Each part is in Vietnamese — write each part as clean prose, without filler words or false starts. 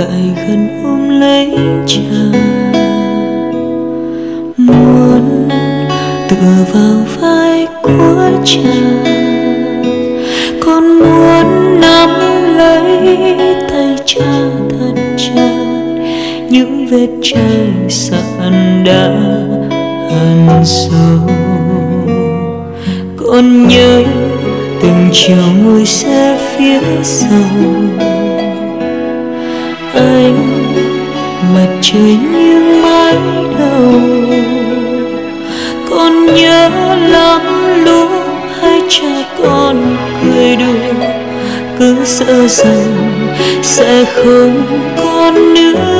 lại gần ôm lấy cha, muốn tựa vào vai của cha, con muốn nắm lấy tay cha thật chặt, những vết cháy sạn đã hằn sâu. Con nhớ từng chiều ngồi xe phía sau, anh mặt trời như mái đầu. Con nhớ lắm lúc hai cha con cười đùa, cứ sợ rằng sẽ không còn nữa.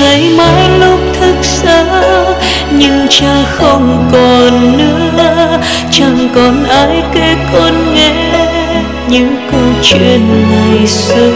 Ngày mai lúc thức giấc nhưng cha không còn nữa, chẳng còn ai kể con nghe những câu chuyện ngày xưa,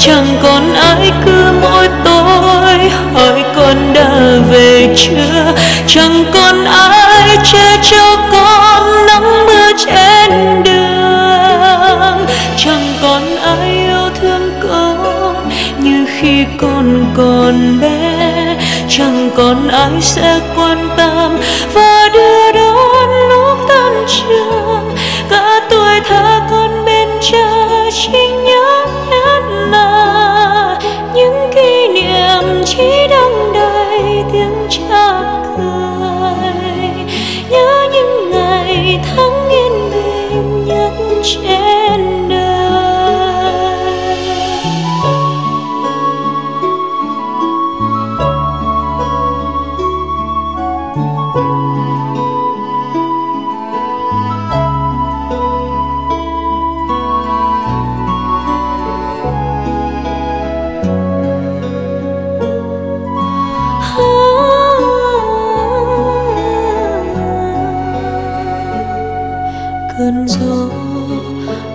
chẳng còn ai cứ mỗi tối hỏi con đã về chưa, chẳng còn ai che cho con nắng mưa trên đường, chẳng còn ai yêu thương con như khi con còn bé, chẳng còn ai sẽ quan tâm và đưa đón lúc tan trường. Cả tuổi thơ con bên cha chỉ nhớ nhất là những kỷ niệm chỉ đông đầy tiếng cha cười, nhớ những ngày tháng yên bình nhất trên. Cơn gió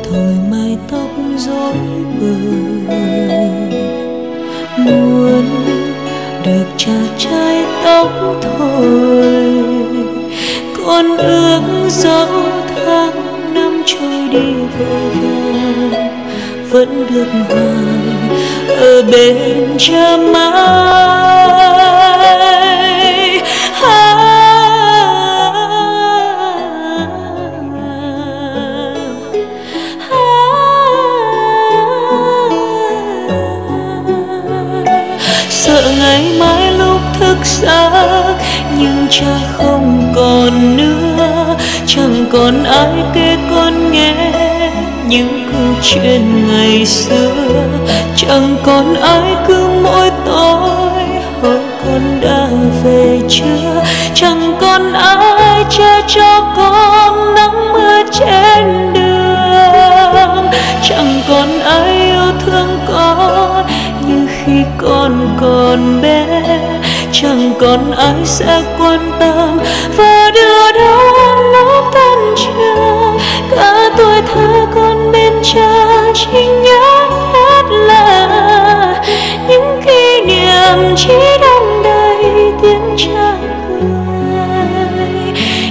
thổi mái tóc rối bời, muốn được cha trai tóc thôi. Con ước dẫu tháng năm trôi đi vội vàng, vẫn được hoài ở bên cha mãi. Ngày mai lúc thức giấc nhưng cha không còn nữa, chẳng còn ai kể con nghe những câu chuyện ngày xưa, chẳng còn ai cứ mỗi tối hỏi con đã về chưa, chẳng còn ai che cho con nắng mưa trên đường, chẳng còn ai yêu thương con như khi con còn bé, chẳng còn ai sẽ quan tâm và đưa đón lúc tan trường. Cả tuổi thơ con bên cha chỉ nhớ hết là những kỷ niệm chỉ đông đầy tiếng cha cười,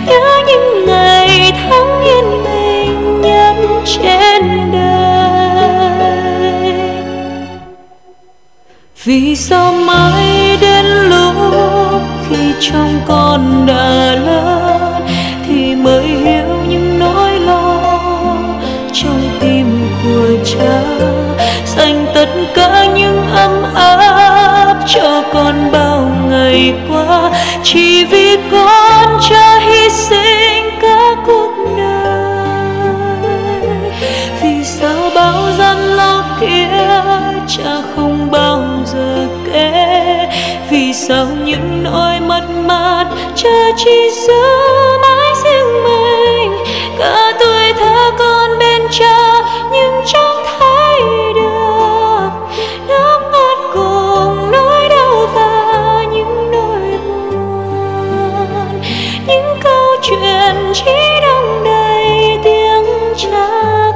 nhớ những ngày tháng yên bình nhất trên đời. Vì sao mãi đến lúc khi trong con đã lớn thì mới hiểu những nỗi lo trong tim của cha, dành tất cả những ấm áp cho con bao ngày qua, chỉ vì con cha hy sinh cả cuộc đời. Vì sao bao gian lo kia cha không bao giờ kể, vì sao những nỗi mất mát cha chỉ giữ mãi riêng mình. Cả tuổi thơ con bên cha nhưng chẳng thấy được nước mắt cùng nỗi đau và những nỗi buồn, những câu chuyện chỉ đông đầy tiếng cha.